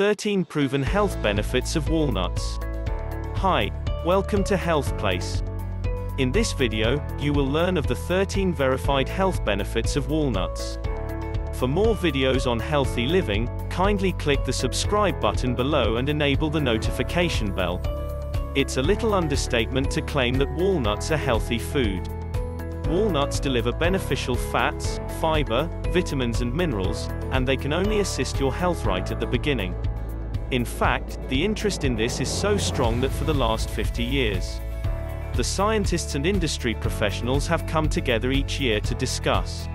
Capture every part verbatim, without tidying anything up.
thirteen Proven Health Benefits of Walnuts. Hi, welcome to Health Place. In this video, you will learn of the thirteen verified health benefits of walnuts. For more videos on healthy living, kindly click the subscribe button below and enable the notification bell. It's a little understatement to claim that walnuts are healthy food. Walnuts deliver beneficial fats, fiber, vitamins and minerals, and they can only assist your health right at the beginning. In fact, the interest in this is so strong that for the last fifty years, the scientists and industry professionals have come together each year to discuss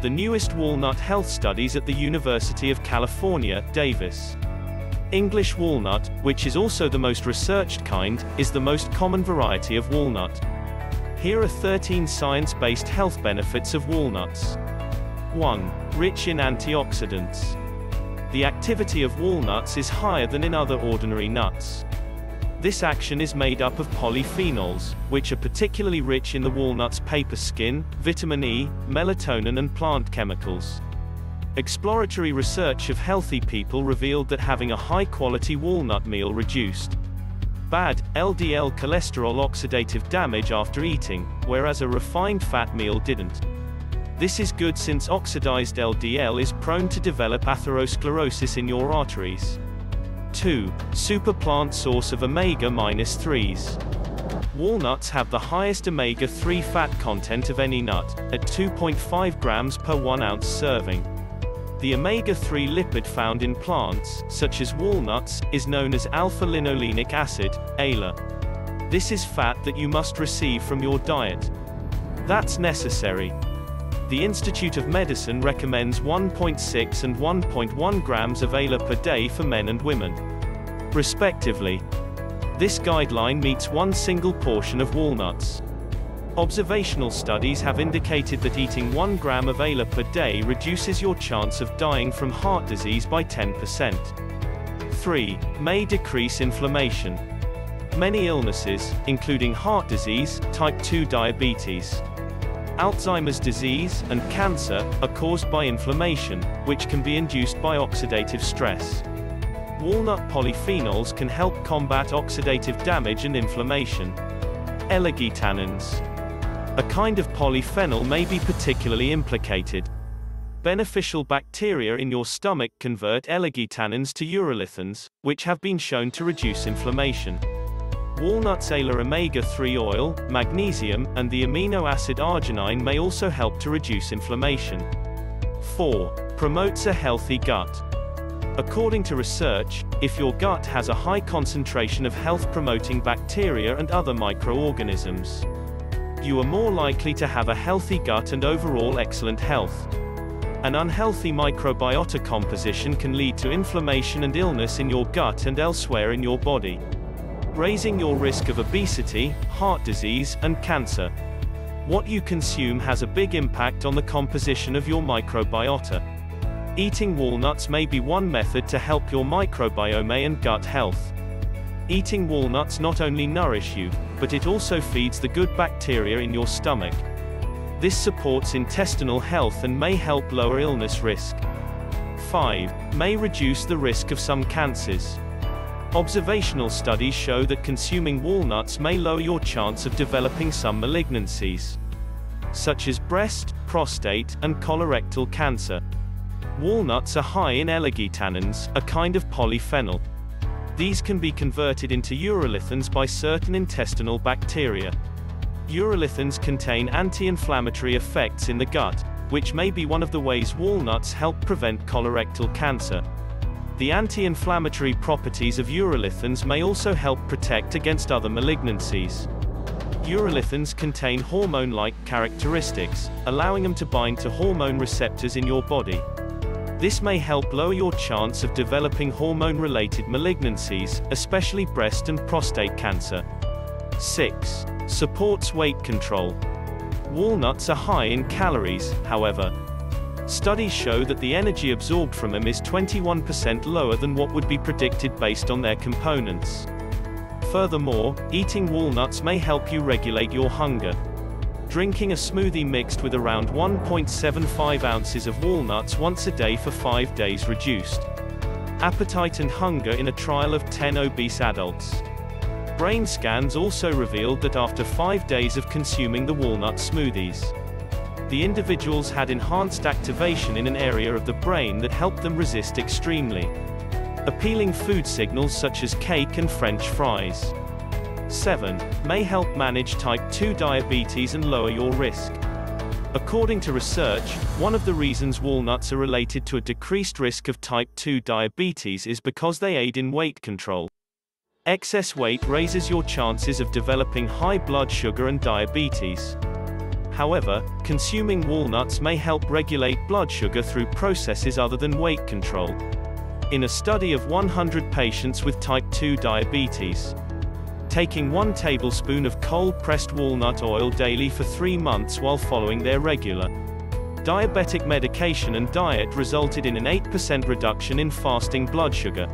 the newest walnut health studies at the University of California, Davis. English walnut, which is also the most researched kind, is the most common variety of walnut. Here are thirteen science-based health benefits of walnuts. one. Rich in antioxidants. The activity of walnuts is higher than in other ordinary nuts. This action is made up of polyphenols, which are particularly rich in the walnut's paper skin, vitamin E, melatonin and plant chemicals. Exploratory research of healthy people revealed that having a high-quality walnut meal reduced bad L D L cholesterol oxidative damage after eating, whereas a refined fat meal didn't. This is good since oxidized L D L is prone to develop atherosclerosis in your arteries. two. Super plant source of omega threes. Walnuts have the highest omega three fat content of any nut, at two point five grams per one ounce serving. The omega three lipid found in plants, such as walnuts, is known as alpha-linolenic acid, A L A. This is fat that you must receive from your diet. That's necessary. The Institute of Medicine recommends one point six and one point one grams of A L A per day for men and women, respectively. This guideline meets one single portion of walnuts. Observational studies have indicated that eating one gram of A L A per day reduces your chance of dying from heart disease by ten percent. three. May decrease inflammation. Many illnesses, including heart disease, type two diabetes, Alzheimer's disease, and cancer, are caused by inflammation, which can be induced by oxidative stress. Walnut polyphenols can help combat oxidative damage and inflammation. Ellagitannins, a kind of polyphenol, may be particularly implicated. Beneficial bacteria in your stomach convert Ellagitannins to urolithins, which have been shown to reduce inflammation. Walnuts' A L A omega three oil, magnesium, and the amino acid arginine may also help to reduce inflammation. four. Promotes a healthy gut. According to research, if your gut has a high concentration of health-promoting bacteria and other microorganisms, you are more likely to have a healthy gut and overall excellent health. An unhealthy microbiota composition can lead to inflammation and illness in your gut and elsewhere in your body, raising your risk of obesity, heart disease, and cancer. What you consume has a big impact on the composition of your microbiota. Eating walnuts may be one method to help your microbiome and gut health. Eating walnuts not only nourish you, but it also feeds the good bacteria in your stomach. This supports intestinal health and may help lower illness risk. five. May reduce the risk of some cancers. Observational studies show that consuming walnuts may lower your chance of developing some malignancies, such as breast, prostate, and colorectal cancer. Walnuts are high in Ellagitannins, a kind of polyphenol. These can be converted into urolithins by certain intestinal bacteria. Urolithins contain anti-inflammatory effects in the gut, which may be one of the ways walnuts help prevent colorectal cancer. The anti-inflammatory properties of urolithins may also help protect against other malignancies. Urolithins contain hormone-like characteristics, allowing them to bind to hormone receptors in your body. This may help lower your chance of developing hormone-related malignancies, especially breast and prostate cancer. six. Supports weight control. Walnuts are high in calories, however. Studies show that the energy absorbed from them is twenty-one percent lower than what would be predicted based on their components. Furthermore, eating walnuts may help you regulate your hunger. Drinking a smoothie mixed with around one point seven five ounces of walnuts once a day for five days reduced appetite and hunger in a trial of ten obese adults. Brain scans also revealed that after five days of consuming the walnut smoothies, the individuals had enhanced activation in an area of the brain that helped them resist extremely appealing food signals such as cake and French fries. seven. May help manage type two diabetes and lower your risk. According to research, one of the reasons walnuts are related to a decreased risk of type two diabetes is because they aid in weight control. Excess weight raises your chances of developing high blood sugar and diabetes. However, consuming walnuts may help regulate blood sugar through processes other than weight control. In a study of one hundred patients with type two diabetes, taking one tablespoon of cold-pressed walnut oil daily for three months while following their regular diabetic medication and diet resulted in an eight percent reduction in fasting blood sugar.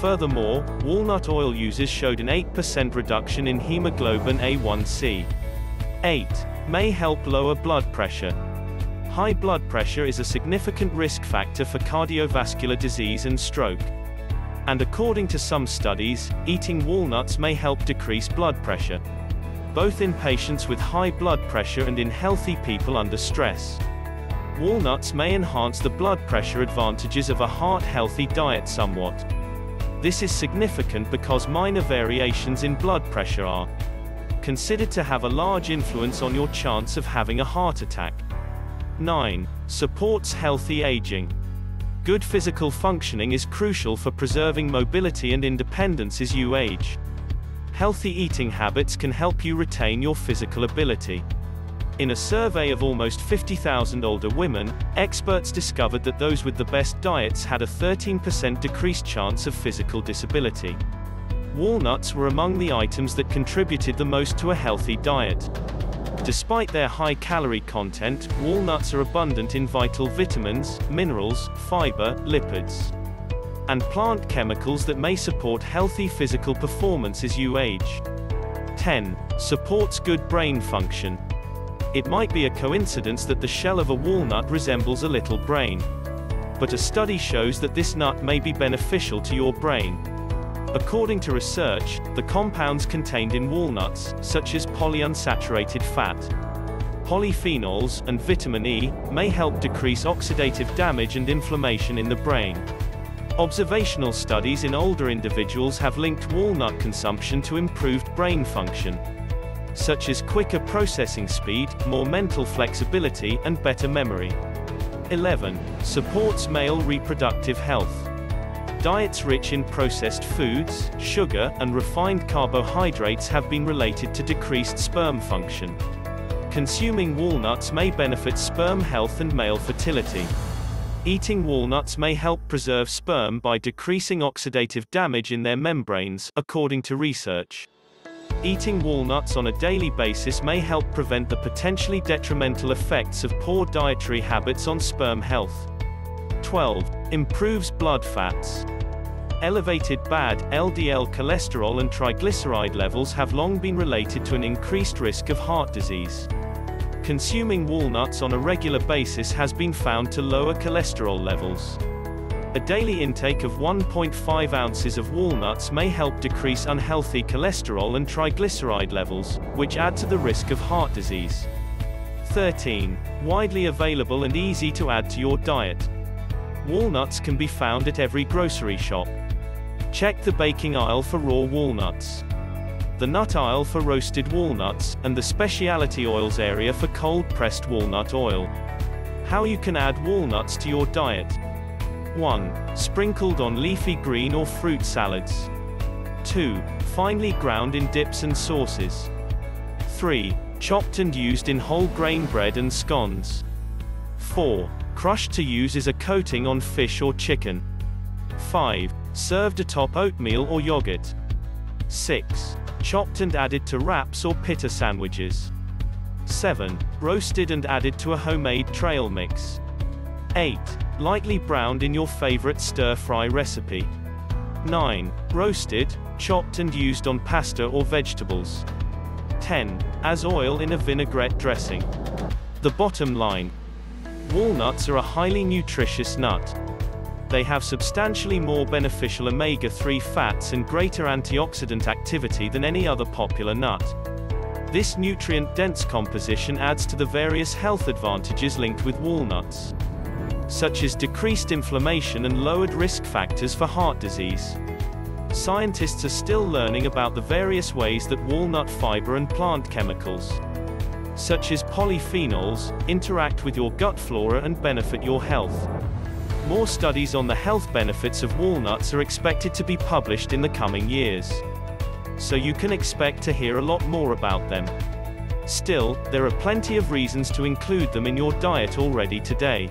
Furthermore, walnut oil users showed an eight percent reduction in hemoglobin A one C. eight. May help lower blood pressure. High blood pressure is a significant risk factor for cardiovascular disease and stroke. And according to some studies, eating walnuts may help decrease blood pressure, both in patients with high blood pressure and in healthy people under stress. Walnuts may enhance the blood pressure advantages of a heart-healthy diet somewhat. This is significant because minor variations in blood pressure are considered to have a large influence on your chance of having a heart attack. nine. Supports healthy aging. Good physical functioning is crucial for preserving mobility and independence as you age. Healthy eating habits can help you retain your physical ability. In a survey of almost fifty thousand older women, experts discovered that those with the best diets had a thirteen percent decreased chance of physical disability. Walnuts were among the items that contributed the most to a healthy diet. Despite their high calorie content, walnuts are abundant in vital vitamins, minerals, fiber, lipids, and plant chemicals that may support healthy physical performance as you age. ten. Supports good brain function. It might be a coincidence that the shell of a walnut resembles a little brain, but a study shows that this nut may be beneficial to your brain. According to research, the compounds contained in walnuts, such as polyunsaturated fat, polyphenols, and vitamin E, may help decrease oxidative damage and inflammation in the brain. Observational studies in older individuals have linked walnut consumption to improved brain function, such as quicker processing speed, more mental flexibility, and better memory. eleven. Supports male reproductive health. Diets rich in processed foods, sugar, and refined carbohydrates have been related to decreased sperm function. Consuming walnuts may benefit sperm health and male fertility. Eating walnuts may help preserve sperm by decreasing oxidative damage in their membranes, according to research. Eating walnuts on a daily basis may help prevent the potentially detrimental effects of poor dietary habits on sperm health. twelve. Improves blood fats. Elevated bad L D L cholesterol and triglyceride levels have long been related to an increased risk of heart disease. Consuming walnuts on a regular basis has been found to lower cholesterol levels. A daily intake of one point five ounces of walnuts may help decrease unhealthy cholesterol and triglyceride levels, which add to the risk of heart disease. thirteen. Widely available and easy to add to your diet. Walnuts can be found at every grocery shop. Check the baking aisle for raw walnuts, the nut aisle for roasted walnuts, and the specialty oils area for cold-pressed walnut oil. How you can add walnuts to your diet. one. Sprinkled on leafy green or fruit salads. two. Finely ground in dips and sauces. three. Chopped and used in whole grain bread and scones. four. Crushed to use as a coating on fish or chicken. five. Served atop oatmeal or yogurt. six. Chopped and added to wraps or pita sandwiches. seven. Roasted and added to a homemade trail mix. eight. Lightly browned in your favorite stir-fry recipe. nine. Roasted, chopped and used on pasta or vegetables. ten. As oil in a vinaigrette dressing. The bottom line: walnuts are a highly nutritious nut. they have substantially more beneficial omega three fats and greater antioxidant activity than any other popular nut. This nutrient-dense composition adds to the various health advantages linked with walnuts, such as decreased inflammation and lowered risk factors for heart disease. Scientists are still learning about the various ways that walnut fiber and plant chemicals, such as polyphenols, interact with your gut flora and benefit your health. More studies on the health benefits of walnuts are expected to be published in the coming years, so you can expect to hear a lot more about them. Still, there are plenty of reasons to include them in your diet already today.